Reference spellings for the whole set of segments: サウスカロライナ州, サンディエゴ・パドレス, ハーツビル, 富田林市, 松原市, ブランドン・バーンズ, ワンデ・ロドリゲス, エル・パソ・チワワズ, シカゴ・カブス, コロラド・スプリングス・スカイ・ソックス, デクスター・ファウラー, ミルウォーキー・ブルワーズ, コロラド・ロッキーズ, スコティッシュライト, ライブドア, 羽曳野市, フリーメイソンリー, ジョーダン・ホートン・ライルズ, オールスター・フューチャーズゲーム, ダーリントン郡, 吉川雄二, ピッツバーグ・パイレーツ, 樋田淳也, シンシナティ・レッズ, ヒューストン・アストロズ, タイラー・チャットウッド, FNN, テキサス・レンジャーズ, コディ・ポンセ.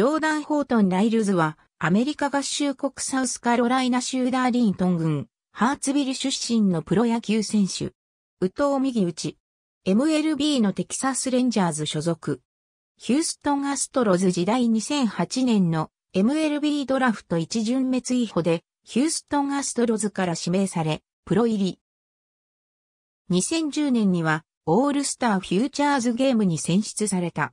ジョーダン・ホートン・ライルズは、アメリカ合衆国サウスカロライナ州ダーリントン郡、ハーツビル出身のプロ野球選手。右投右打ち。MLB のテキサス・レンジャーズ所属。ヒューストン・アストロズ時代2008年の MLB ドラフト1巡目追捕で、ヒューストン・アストロズから指名され、プロ入り。2010年には、オールスター・フューチャーズゲームに選出された。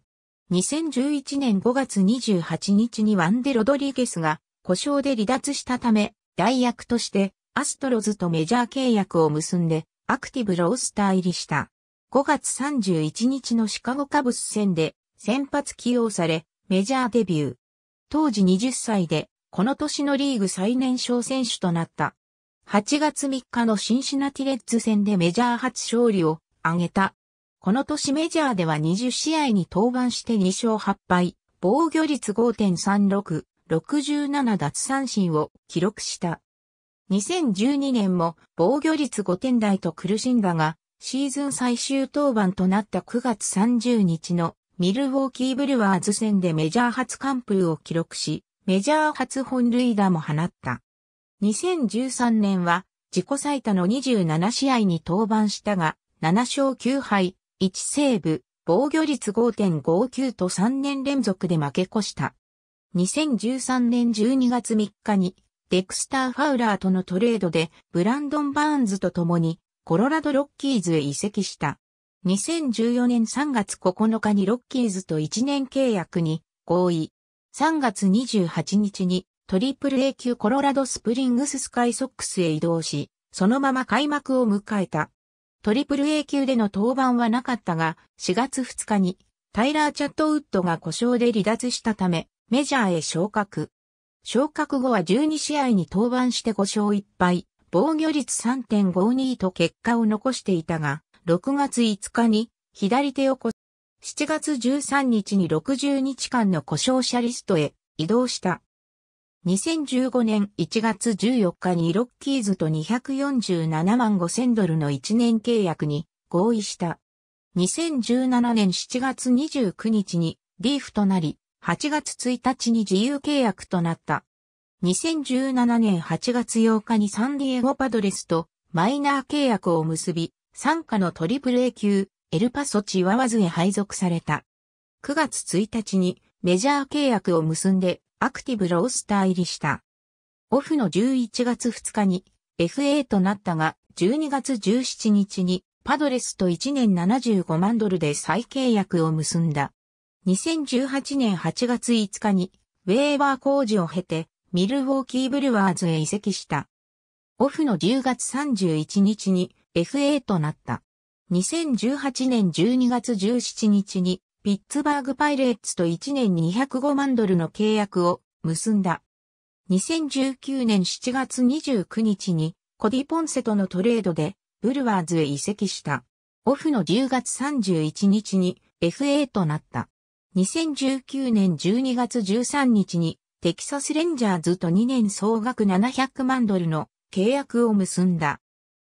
2011年5月28日にワンデ・ロドリゲスが故障で離脱したため、代役としてアストロズとメジャー契約を結んでアクティブロースター入りした。5月31日のシカゴカブス戦で先発起用され、メジャーデビュー。当時20歳で、この年のリーグ最年少選手となった。8月3日のシンシナティレッズ戦でメジャー初勝利を挙げた。この年メジャーでは20試合に登板して2勝8敗、防御率 5.36、67奪三振を記録した。2012年も防御率5点台と苦しんだが、シーズン最終登板となった9月30日のミルウォーキーブルワーズ戦でメジャー初完封を記録し、メジャー初本塁打も放った。2013年は自己最多の27試合に登板したが、7勝9敗。1セーブ、防御率 5.59 と3年連続で負け越した。2013年12月3日に、デクスター・ファウラーとのトレードで、ブランドン・バーンズと共に、コロラド・ロッキーズへ移籍した。2014年3月9日にロッキーズと1年契約に合意。3月28日に、AAA級コロラド・スプリングス・スカイ・ソックスへ移動し、そのまま開幕を迎えた。AAA 級での登板はなかったが、4月2日にタイラー・チャットウッドが故障で離脱したため、メジャーへ昇格。昇格後は12試合に登板して5勝1敗、防御率 3.52 と結果を残していたが、6月5日に左手を7月13日に60日間の故障者リストへ移動した。2015年1月14日にロッキーズと$247万5,000の1年契約に合意した。2017年7月29日にリーフとなり、8月1日に自由契約となった。2017年8月8日にサンディエゴパドレスとマイナー契約を結び、傘下のAAA級エルパソチワワズへ配属された。9月1日にメジャー契約を結んで、アクティブロースター入りした。オフの11月2日に FA となったが、12月17日にパドレスと1年$75万で再契約を結んだ。2018年8月5日にウェーバー公示を経てミルウォーキーブルワーズへ移籍した。オフの10月31日に FA となった。2018年12月17日にピッツバーグパイレーツと1年$205万の契約を結んだ。2019年7月29日にコディ・ポンセとのトレードでブルワーズへ移籍した。オフの10月31日に FA となった。2019年12月13日にテキサス・レンジャーズと2年総額$700万の契約を結んだ。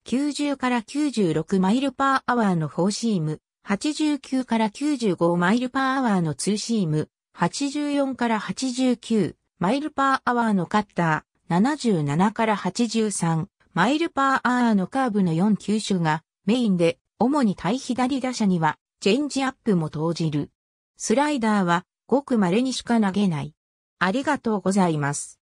90から96マイルパーアワーのフォーシーム。89から95マイルパーアワーのツーシーム、84から89マイルパーアワーのカッター、77から83マイルパーアワーのカーブの4球種がメインで、主に対左打者にはチェンジアップも投じる。スライダーはごく稀にしか投げない。ありがとうございます。